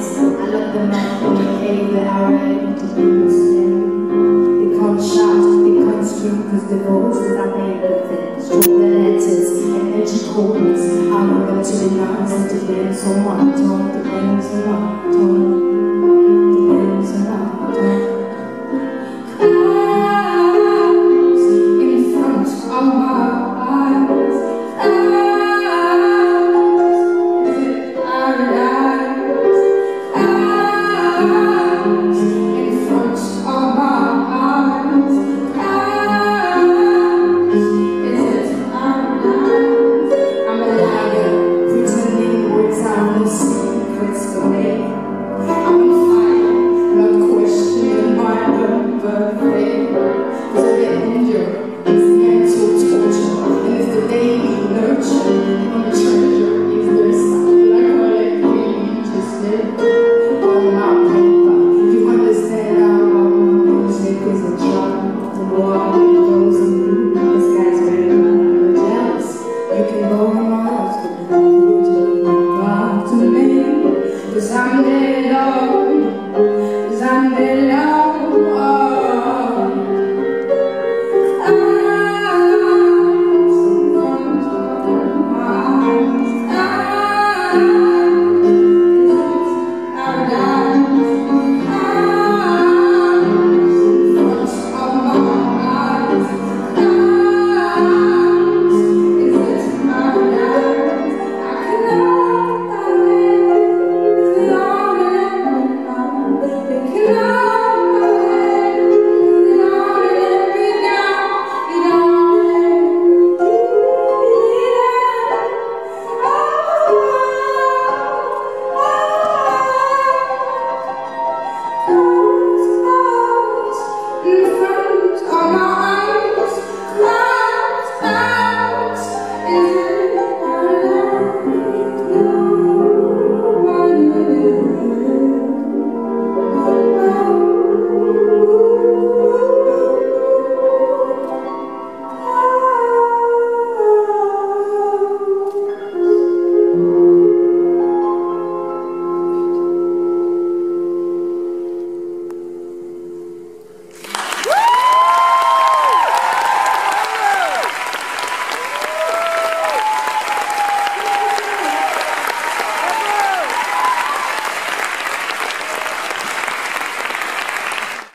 nights, I love the man who gave the array into the sin. They can't shout, they can't scream, cause the voices are made of thin, stroke the letters, energy coldness. I want them to be nice and to blame someone, don't blame someone, don't blame someone, don't. Someday, love.